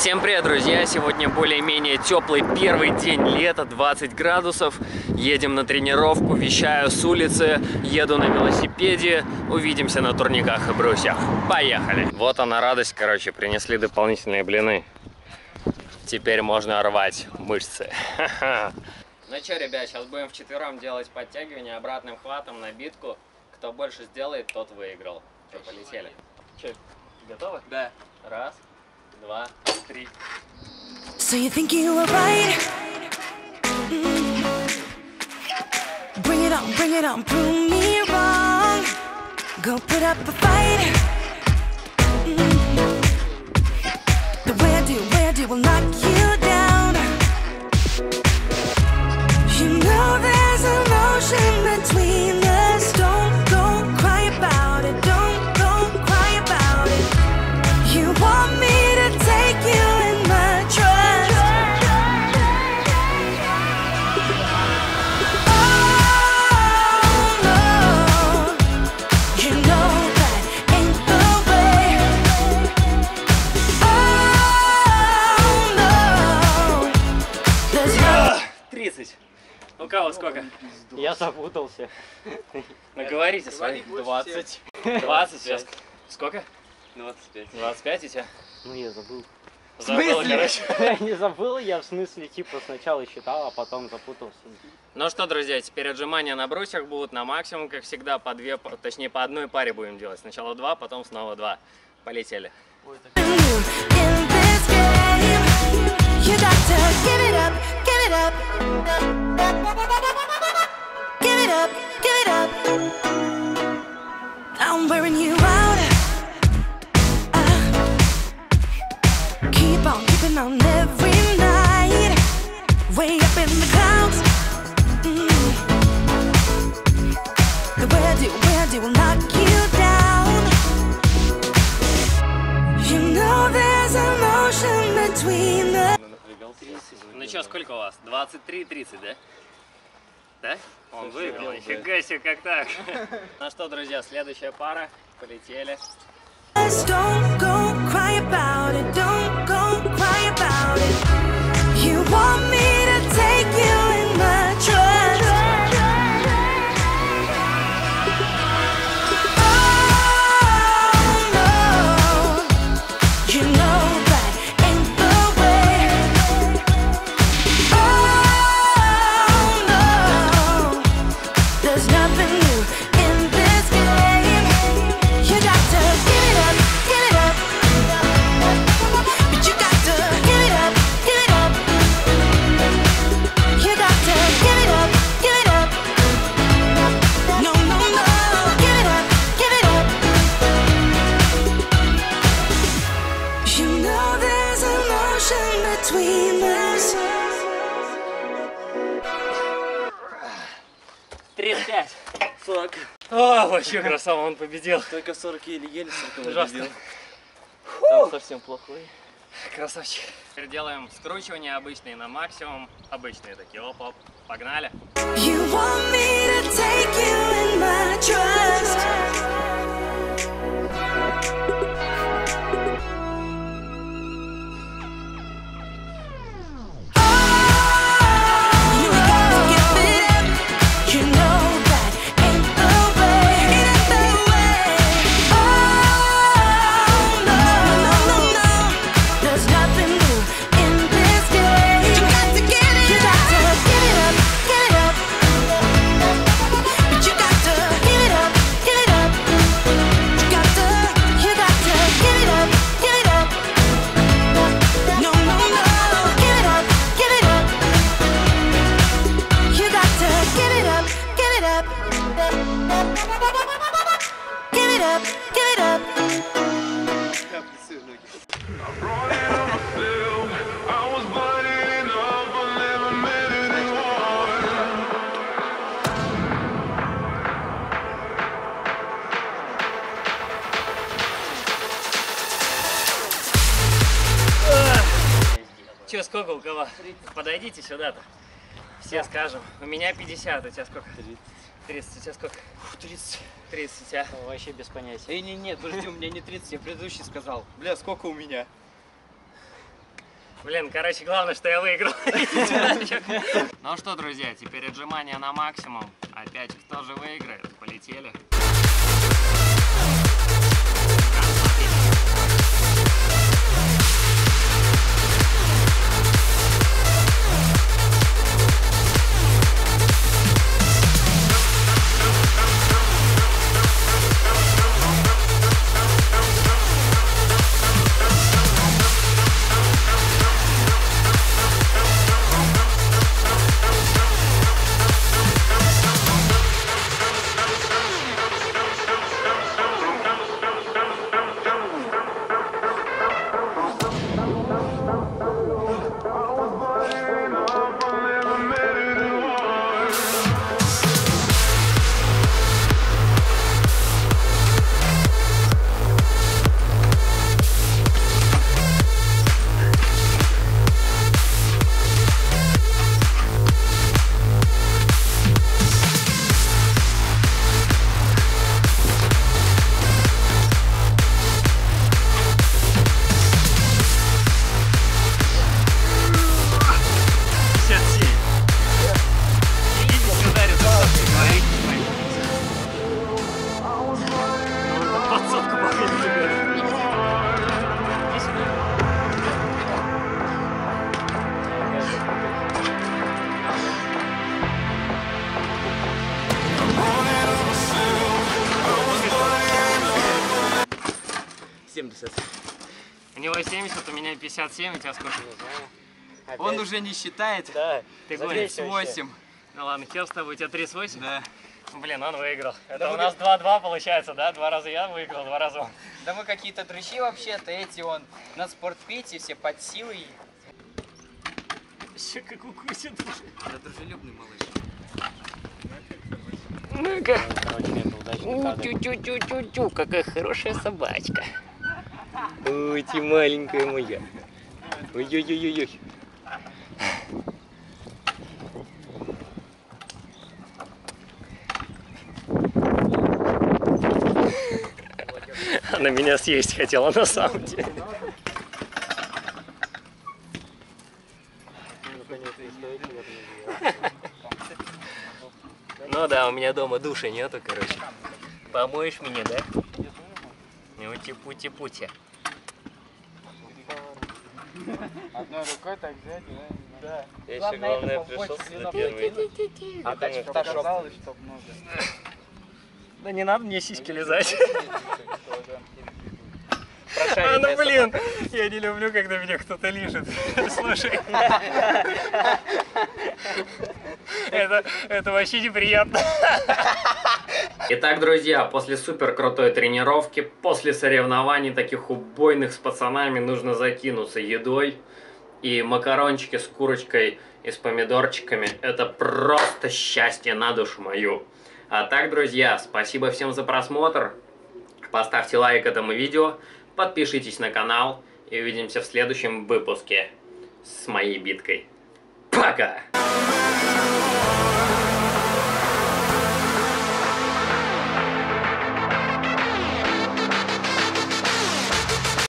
Всем привет, друзья! Сегодня более-менее теплый первый день лета, 20 градусов. Едем на тренировку, вещаю с улицы, еду на велосипеде. Увидимся на турниках и брусьях. Поехали! Вот она радость, короче, принесли дополнительные блины. Теперь можно рвать мышцы. Ну что, ребят, сейчас будем вчетвером делать подтягивание обратным хватом на битку. Кто больше сделает, тот выиграл. Что, полетели? Че, готовы? Да. Раз. Два, три. So you think you were right? Bring it on, prove me wrong. Go put up a fight. The way I do will knock you down. You know there's an ocean between us. Don't go cry about it. Don't cry about it. You want me? У кого сколько? Я запутался. Наговорите свои. 20. 20 сейчас. Сколько? 25. 25 у тебя? Ну я забыл. Забыл, короче. Не забыл, я в смысле типа сначала считал, а потом запутался. Ну что, друзья, теперь отжимания на брусьях будут на максимум, как всегда, по две, точнее по одной паре будем делать. Сначала два, потом снова два. Полетели. I'm wearing you out. Keep on keeping on every night. Way up in the clouds. The way I do will knock you down. You know there's an ocean between us. Ну чё, сколько у вас? 23-30, да? Да? Он выиграл, нифига себе, как так? Ну что, друзья, следующая пара, полетели. О, вообще красава, он победил. Только 40 или еле 40 победил. Там совсем плохой. Красавчик. Теперь делаем скручивания обычные на максимум. Обычные такие, оп-оп, погнали. Че, сколько у кого? 30. Подойдите сюда-то. Все скажем. У меня 50, у тебя сколько? 30. 30, у тебя сколько? 30. 30, а? О, вообще без понятия. Эй, не, подожди, у меня не 30, я предыдущий сказал. Бля, сколько у меня? Блин, короче, главное, что я выиграл. Ну что, друзья, теперь отжимания на максимум. Опять кто же выиграет? Полетели. У него 70, у меня 57, у тебя сколько? Он уже не считает. Да. Ты говоришь 8. Ну ладно, хер с тобой, у тебя 38? Да. Блин, он выиграл. Это да у нас 2-2 получается, да? Два раза я выиграл, два раза он. Да мы какие-то дрыщи вообще-то, эти он на спортпите, все под силой. Еще как укусит. Да дружелюбный малыш. Ну-ка. Тю-тю-тю-тю-тю, какая хорошая собачка. Ой, ты маленькая моя. Ой-ой-ой-ой-ой. Она меня съесть хотела на самом деле. Ну да, у меня дома души нету, короче. Помоешь меня, да? Ну, типу-типу-тя. Одной рукой так взять, да? Да. Я еще, главное, пришел на первый. А дальше показалось, чтоб много. Да не надо мне сиськи лизать. А ну блин, я не люблю, когда меня кто-то лижет. Слушай. Это вообще неприятно. Итак, друзья, после супер крутой тренировки, после соревнований таких убойных с пацанами, нужно закинуться едой. И макарончики с курочкой и с помидорчиками — это просто счастье на душу мою. А так, друзья, спасибо всем за просмотр. Поставьте лайк этому видео, подпишитесь на канал и увидимся в следующем выпуске с моей биткой. Пока!